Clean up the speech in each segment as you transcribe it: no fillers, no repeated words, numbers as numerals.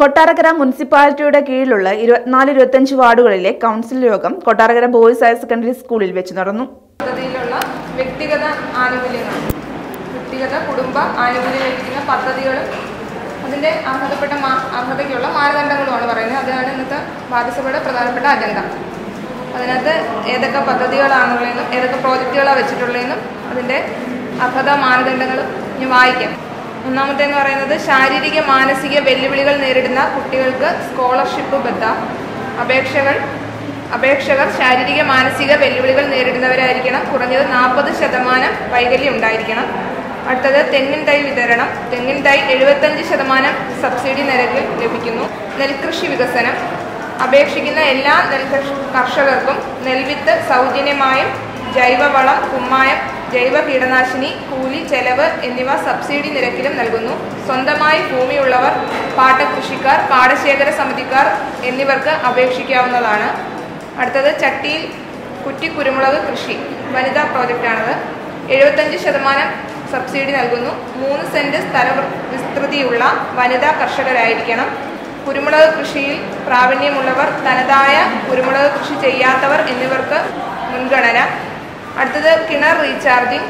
കൊട്ടാരക്കര മുനിസിപ്പാലിറ്റിയുടെ കീഴിലുള്ള 24-25 വാർഡുകളിലെ കൗൺസിൽ യോഗം Kottarakkara boys higher secondary സ്കൂളിൽ വെച്ച് നടന്നു. വ്യക്തിഗത ആനുകൂല്യങ്ങൾ, വ്യക്തിഗത കുടുംബ ആനുകൂല്യം ലഭിക്കുന്ന പദ്ധതികളും അതിൻ്റെ അർഹതയ്ക്കുള്ള മാനദണ്ഡങ്ങളുമാണ് പറയുന്നത്. അതാണ് ഇന്നത്തെ വാർഡ്സഭയുടെ പ്രധാനപ്പെട്ട അജണ്ട. അതിനകത്ത് ഏതൊക്കെ പദ്ധതികളാണുള്ളതെന്നും ഏതൊക്കെ പ്രോജക്റ്റുകളാണ് വെച്ചിട്ടുള്ളതെന്നും അതിൻ്റെ അർഹത മാനദണ്ഡങ്ങളും ഞാൻ വായിക്കാം. ഒന്നാമത്തേന്ന് പറയുന്നത് ശാരീരിക മാനസിക വെല്ലുവിളികൾ നേരിടുന്ന കുട്ടികൾക്ക് സ്കോളർഷിപ്പ് ബദ്ധ അപേക്ഷകർ ശാരീരിക മാനസിക വെല്ലുവിളികൾ നേരിടുന്നവരായിരിക്കണം. കുറഞ്ഞത് 40% വൈകല്യം ഉണ്ടായിരിക്കണം. അടുത്തത് തെങ്ങിൻ തൈ വിതരണം. തെങ്ങിൻ തൈ 75% സബ്സിഡി നിരക്കിൽ ലഭിക്കുന്നു. നെൽകൃഷി വികസനം. അപേക്ഷിക്കുന്ന എല്ലാ കർഷകർക്കും നെൽവിത്ത് സൗജന്യമായും ജൈവവളം, കുമ്മായം, ജൈവ കീടനാശിനി, കൂലി ചെലവ് എന്നിവ സബ്സിഡി നിരക്കിലും നൽകുന്നു. സ്വന്തമായി ഭൂമിയുള്ളവർ, പാട്ടകൃഷിക്കാർ, പാടശേഖര സമിതിക്കാർ എന്നിവർക്ക് അപേക്ഷിക്കാവുന്നതാണ്. അടുത്തത് ചട്ടിയിൽ കുറ്റി കുരുമുളക് കൃഷി വനിതാ പ്രോജക്റ്റാണത്. 75% സബ്സിഡി നൽകുന്നു. 3 സെൻറ്റ് സ്ഥല വിസ്തൃതിയുള്ള വനിതാ കർഷകരായിരിക്കണം. കുരുമുളക് കൃഷിയിൽ പ്രാവീണ്യമുള്ളവർ, തനതായ കുരുമുളക് കൃഷി ചെയ്യാത്തവർ എന്നിവർക്ക് മുൻഗണന. അടുത്തത് കിണർ റീചാർജിംഗ്.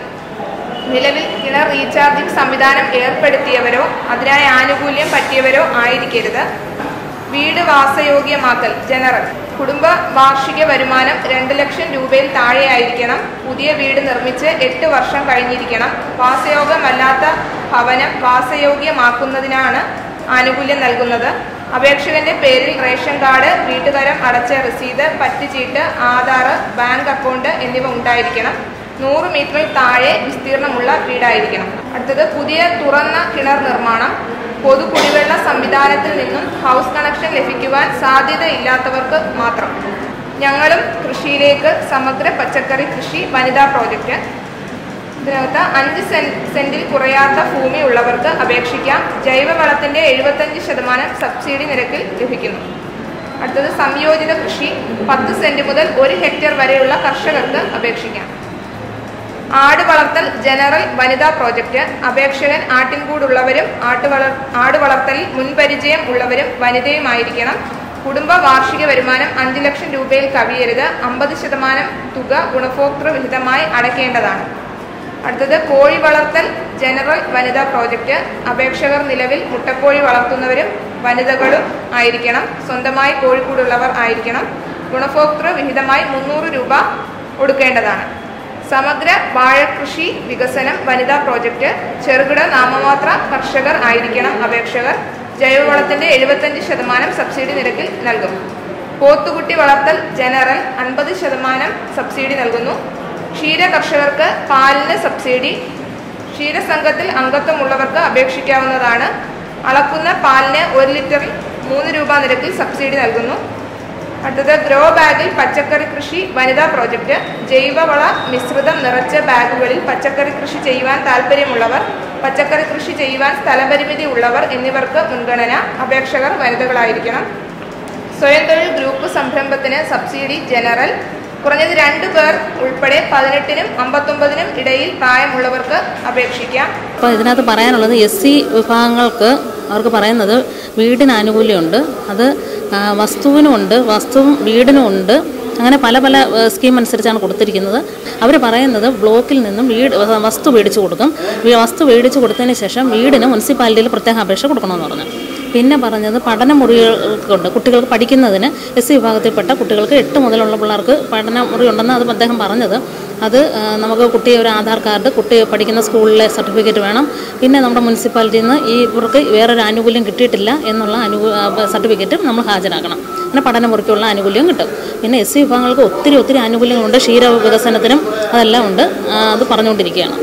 നിലവിൽ കിണർ റീചാർജിംഗ് സംവിധാനം ഏർപ്പെടുത്തിയവരോ അതിനായി ആനുകൂല്യം പറ്റിയവരോ ആയിരിക്കരുത്. വീട് വാസയോഗ്യമാക്കൽ ജനറൽ. കുടുംബ വാർഷിക വരുമാനം 2 ലക്ഷം രൂപയിൽ താഴെയായിരിക്കണം. പുതിയ വീട് നിർമ്മിച്ച് 8 വർഷം കഴിഞ്ഞിരിക്കണം. വാസയോഗ്യമല്ലാത്ത ഭവനം വാസയോഗ്യമാക്കുന്നതിനാണ് ആനുകൂല്യം നൽകുന്നത്. അപേക്ഷകന്റെ പേരിൽ റേഷൻ കാർഡ്, വീട്ടുതരം അടച്ച രസീത്, പറ്റുചീട്ട്, ആധാർ, ബാങ്ക് അക്കൗണ്ട് എന്നിവ ഉണ്ടായിരിക്കണം. 100 മീറ്ററിൽ താഴെ വിസ്തീർണമുള്ള വീടായിരിക്കണം. അടുത്തത് പുതിയ തുറന്ന കിണർ നിർമ്മാണം. പൊതുകുടിവെള്ള സംവിധാനത്തിൽ നിന്നും ഹൗസ് കണക്ഷൻ ലഭിക്കുവാൻ സാധ്യതയില്ലാത്തവർക്ക് മാത്രം. ഞങ്ങളും കൃഷിയിലേക്ക് സമഗ്ര പച്ചക്കറി കൃഷി വനിതാ പ്രോജക്റ്റ്. ഇതിനകത്ത് 5 സെൻറ്റിൽ കുറയാത്ത ഭൂമി ഉള്ളവർക്ക് അപേക്ഷിക്കാം. ജൈവവളത്തിൻ്റെ 75% സബ്സിഡി നിരക്കിൽ ലഭിക്കുന്നു. അടുത്തത് സംയോജിത കൃഷി. 10 സെൻറ്റ് മുതൽ 1 ഹെക്ടർ വരെയുള്ള കർഷകർക്ക് അപേക്ഷിക്കാം. ആട് വളർത്തൽ ജനറൽ വനിതാ പ്രോജക്റ്റ്. അപേക്ഷകൻ ആട്ടിൻകൂടുള്ളവരും ആട് വളർത്തലിൽ മുൻപരിചയം ഉള്ളവരും വനിതയുമായിരിക്കണം. കുടുംബ വാർഷിക വരുമാനം 5 ലക്ഷം രൂപയിൽ കവിയരുത്. 50% തുക ഗുണഭോക്തൃ വിഹിതമായി അടയ്ക്കേണ്ടതാണ്. അടുത്തത് കോഴി വളർത്തൽ ജനറൽ വനിതാ പ്രോജക്റ്റ്. അപേക്ഷകർ നിലവിൽ മുട്ടക്കോഴി വളർത്തുന്നവരും വനിതകളും ആയിരിക്കണം. സ്വന്തമായി കോഴിക്കൂടുള്ളവർ ആയിരിക്കണം. ഗുണഭോക്തൃ വിഹിതമായി 300 രൂപ കൊടുക്കേണ്ടതാണ്. സമഗ്ര വാഴകൃഷി വികസനം വനിതാ പ്രോജക്റ്റ്. ചെറുകിട നാമമാത്ര കർഷകർ ആയിരിക്കണം അപേക്ഷകർ. ജൈവവളത്തിൻ്റെ 75% സബ്സിഡി നിരക്കിൽ നൽകും. പോത്തുകുട്ടി വളർത്തൽ ജനറൽ 50% സബ്സിഡി നൽകുന്നു. ക്ഷീര കർഷകർക്ക് പാലിന് സബ്സിഡി. ക്ഷീരസംഘത്തിൽ അംഗത്വമുള്ളവർക്ക് അപേക്ഷിക്കാവുന്നതാണ്. അളക്കുന്ന പാലിന് 1 ലിറ്ററിൽ 3 രൂപ നിരക്കിൽ സബ്സിഡി നൽകുന്നു. അടുത്തത് ഗ്രോ ബാഗിൽ പച്ചക്കറി കൃഷി വനിതാ പ്രോജക്റ്റ്. ജൈവവള മിശ്രിതം നിറച്ച ബാഗുകളിൽ പച്ചക്കറി കൃഷി ചെയ്യുവാൻ താല്പര്യമുള്ളവർ, പച്ചക്കറി കൃഷി ചെയ്യുവാൻ സ്ഥലപരിമിതി ഉള്ളവർ എന്നിവർക്ക് മുൻഗണന. അപേക്ഷകർ വനിതകളായിരിക്കണം. സ്വയം തൊഴിൽ ഗ്രൂപ്പ് സംരംഭത്തിന് സബ്സിഡി ജനറൽ. കുറഞ്ഞത് 2 പേർ ഉൾപ്പെടെ 18-നും 59-നും ഇടയിൽ പ്രായമുള്ളവർക്ക് അപേക്ഷിക്കാം. അപ്പോൾ ഇതിനകത്ത് പറയാനുള്ളത് SC വിഭാഗങ്ങൾക്ക് അവർക്ക് പറയുന്നത് വീടിന് ആനുകൂല്യമുണ്ട്, അത് വസ്തുവിനുമുണ്ട്, വസ്തുവും വീടിനുമുണ്ട്. അങ്ങനെ പല പല സ്കീം അനുസരിച്ചാണ് കൊടുത്തിരിക്കുന്നത്. അവർ പറയുന്നത് ബ്ലോക്കിൽ നിന്നും വസ്തു മേടിച്ചു കൊടുക്കും. വസ്തു മേടിച്ചു കൊടുത്തതിന് ശേഷം വീടിന് മുനിസിപ്പാലിറ്റിയിൽ പ്രത്യേക അപേക്ഷ കൊടുക്കണമെന്ന് പറഞ്ഞു. പിന്നെ പറഞ്ഞത് പഠനമുറികൾക്കുണ്ട്. കുട്ടികൾക്ക് പഠിക്കുന്നതിന് SC വിഭാഗത്തിൽപ്പെട്ട കുട്ടികൾക്ക് 8 മുതലുള്ള പിള്ളേർക്ക് പഠനമുറി ഉണ്ടെന്ന് അത് അദ്ദേഹം പറഞ്ഞത്. അത് നമുക്ക് കുട്ടിയെ ഒരു ആധാർ കാർഡ്, കുട്ടി പഠിക്കുന്ന സ്കൂളിലെ സർട്ടിഫിക്കറ്റ് വേണം. പിന്നെ നമ്മുടെ മുനിസിപ്പാലിറ്റിയിൽ നിന്ന് ഇവർക്ക് വേറൊരു ആനുകൂല്യം കിട്ടിയിട്ടില്ല എന്നുള്ള സർട്ടിഫിക്കറ്റും നമ്മൾ ഹാജരാക്കണം. അങ്ങനെ പഠനമുറിക്കുള്ള ആനുകൂല്യം കിട്ടും. പിന്നെ SC വിഭാഗങ്ങൾക്ക് ഒത്തിരി ആനുകൂല്യങ്ങളുണ്ട്. ക്ഷീര വികസനത്തിനും അതെല്ലാം ഉണ്ട്. അത് പറഞ്ഞുകൊണ്ടിരിക്കുകയാണ്.